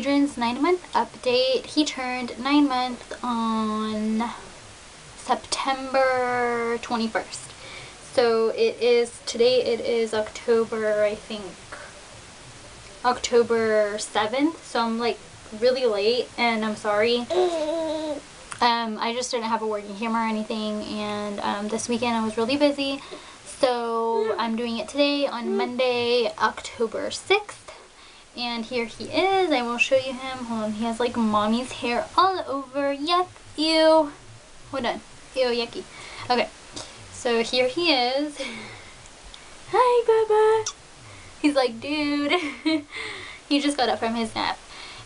Adrian's 9-month update. He turned 9 months on September 21st. So it is, today it is October, I think, October 7th. So I'm like really late and I'm sorry. I just didn't have a working camera or anything, and this weekend I was really busy. So I'm doing it today on Monday, October 6th. And here he is. I will show you him. Hold on. He has like mommy's hair all over. Yuck. Ew. Hold on. Ew, yucky. Okay. So here he is. Hi, Bubba. He's like, dude. He just got up from his nap.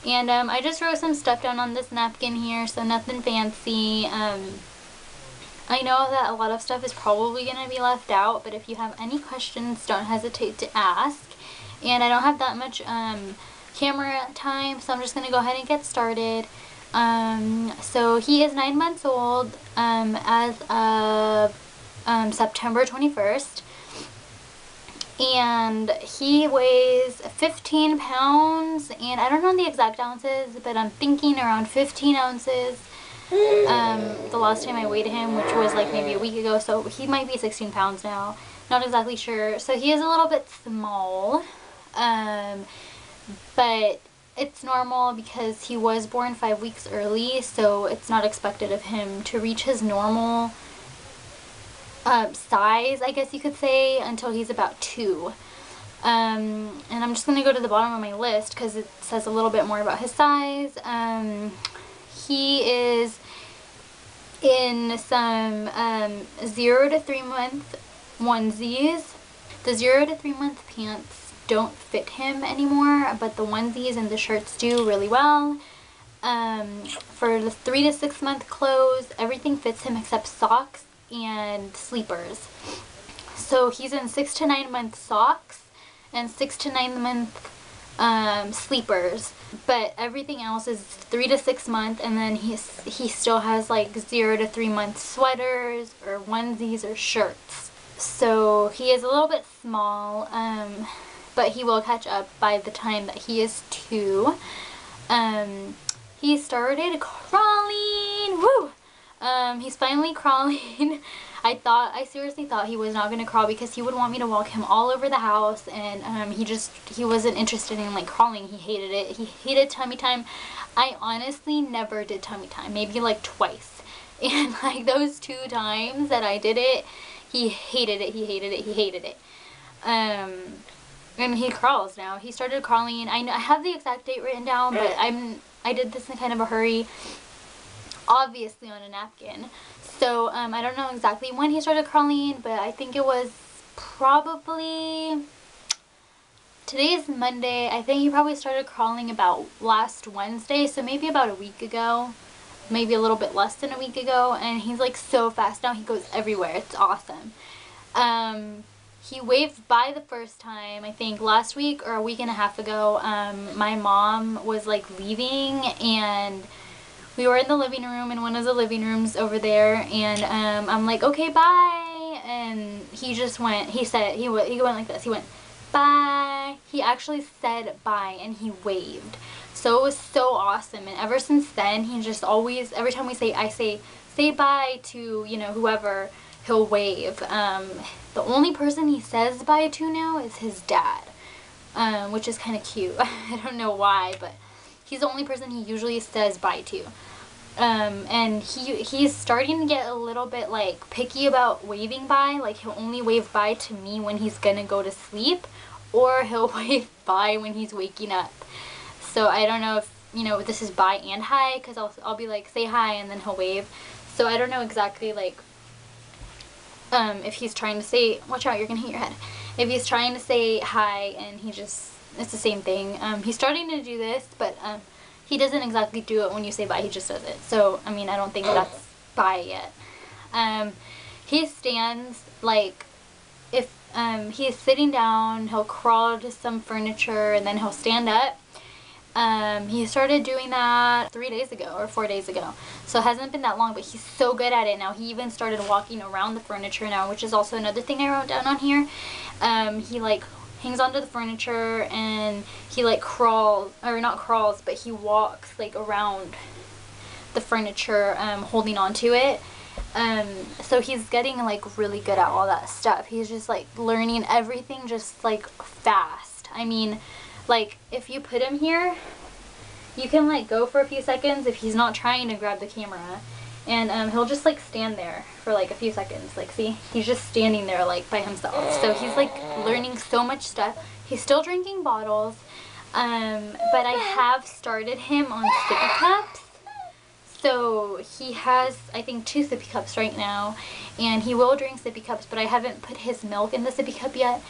And I just wrote some stuff down on this napkin here, so nothing fancy. I know that a lot of stuff is probably going to be left out, but if you have any questions, don't hesitate to ask. And I don't have that much camera time, so I'm just going to go ahead and get started. So he is 9 months old as of September 21st. And he weighs 15 pounds, and I don't know the exact ounces, but I'm thinking around 15 ounces. The last time I weighed him, which was like maybe a week ago, so he might be 16 pounds now. Not exactly sure. So he is a little bit small, but it's normal because he was born 5 weeks early, so it's not expected of him to reach his normal size, I guess you could say, until he's about 2. And I'm just going to go to the bottom of my list because it says a little bit more about his size. He is in some 0 to 3 month onesies. The 0 to 3 month pants don't fit him anymore, but the onesies and the shirts do really well. For the 3 to 6 month clothes, everything fits him except socks and sleepers. So he's in 6 to 9 month socks and 6 to 9 month sleepers, but everything else is 3 to 6 month, and then he still has like 0 to 3 month sweaters or onesies or shirts. So he is a little bit small, but he will catch up by the time that he is 2. He started crawling. Woo! He's finally crawling. I seriously thought he was not going to crawl because he would want me to walk him all over the house, and he wasn't interested in like crawling. He hated it. He hated tummy time. I honestly never did tummy time, maybe like twice, and like those 2 times that I did it, he hated it, he hated it, he hated it. And he crawls now. He started crawling. I know I have the exact date written down, but I did this in kind of a hurry, obviously on a napkin. So I don't know exactly when he started crawling, but I think it was probably, today is Monday, I think he probably started crawling about last Wednesday, so maybe about a week ago, maybe a little bit less than a week ago. And he's like so fast now, he goes everywhere. It's awesome. He waved bye the first time, I think last week or a week and a half ago. My mom was like leaving, and we were in the living room, in one of the living rooms over there, and I'm like, okay, bye, and he just went, he went like this, he went, bye. He actually said bye, and he waved. So it was so awesome, and ever since then, he just always, every time I say bye to, you know, whoever, he'll wave. The only person he says bye to now is his dad, which is kind of cute. I don't know why, but he's the only person he usually says bye to. And he's starting to get a little bit like picky about waving bye. Like he'll only wave bye to me when he's gonna go to sleep, or he'll wave bye when he's waking up. So I don't know if, you know, this is bye and hi, because I'll be like, say hi, and then he'll wave. So I don't know exactly like if he's trying to say, watch out, you're gonna hit your head, if he's trying to say hi and he just, it's the same thing. He's starting to do this, but he doesn't exactly do it when you say bye. He just does it. So, I mean, I don't think that's bye yet. He stands, like, if he's sitting down, he'll crawl to some furniture, and then he'll stand up. He started doing that 3 days ago or 4 days ago. So it hasn't been that long, but he's so good at it now. He even started walking around the furniture now, which is also another thing I wrote down on here. He, like, hangs onto the furniture, and he like crawls, or not crawls, but he walks like around the furniture holding onto it. So he's getting like really good at all that stuff. He's just like learning everything just like fast. I mean, like if you put him here, you can like go for a few seconds if he's not trying to grab the camera, and he'll just like stand there for like a few seconds. Like, see, he's just standing there like by himself. So he's like learning so much stuff. He's still drinking bottles, but I have started him on sippy cups. So he has, I think, 2 sippy cups right now, and he will drink sippy cups, but I haven't put his milk in the sippy cup yet.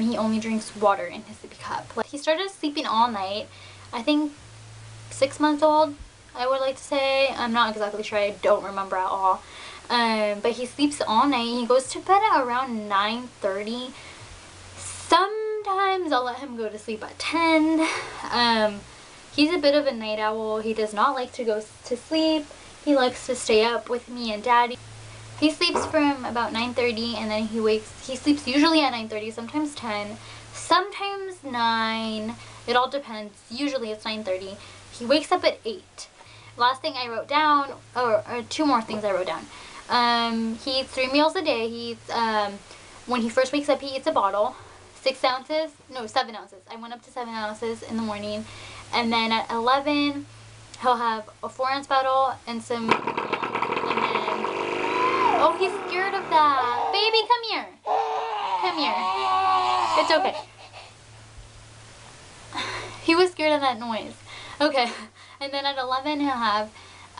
He only drinks water in his sippy cup. Like, he started sleeping all night, I think 6 months old, I would like to say. I'm not exactly sure, I don't remember at all. But he sleeps all night. He goes to bed at around 9:30. Sometimes I'll let him go to sleep at 10. He's a bit of a night owl. He does not like to go to sleep. He likes to stay up with me and Daddy. He sleeps from about 9:30, and then he sleeps usually at 9:30, sometimes 10, sometimes 9. It all depends. Usually it's 9:30. He wakes up at 8. Last thing I wrote down, or 2 more things I wrote down. He eats 3 meals a day. He eats, when he first wakes up, he eats a bottle. 7 ounces. I went up to 7 ounces in the morning. And then at 11, he'll have a 4-ounce bottle and some... And then, oh, he's scared of that. Baby, come here. Come here. It's okay. He was scared of that noise. Okay. And then at 11, he'll have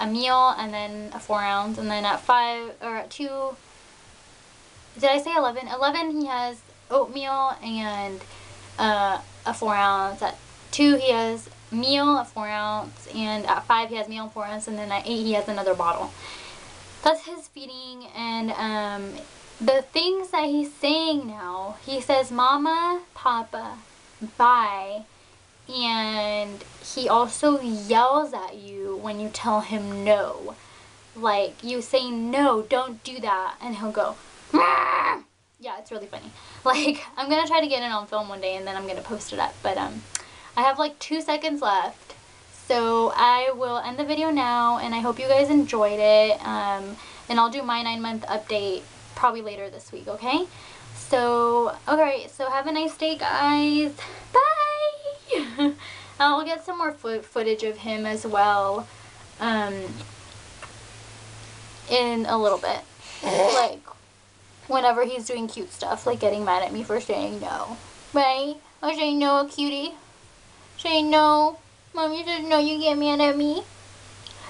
a meal and then a 4-ounce. And then at 5, or at 2... Did I say 11? 11, he has oatmeal and a 4-ounce. At 2, he has meal, a 4-ounce, and at 5 he has meal, 4 ounce, and then at 8 he has another bottle. That's his feeding. And the things that he's saying now, he says mama, papa, bye, and he also yells at you when you tell him no. Like, you say no, don't do that, and he'll go Rah! Yeah, it's really funny. Like, I'm gonna try to get it on film one day, and then I'm gonna post it up, but I have like 2 seconds left, so I will end the video now, and I hope you guys enjoyed it, and I'll do my 9-month update probably later this week, okay? So, alright, so have a nice day, guys. Bye! I'll get some more footage of him as well, in a little bit. Like, whenever he's doing cute stuff, like getting mad at me for saying no. Right? Or saying no, cutie. Say no. Mommy says no, you get mad at me.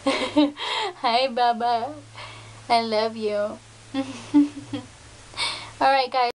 Hi, Baba. I love you. Alright, guys.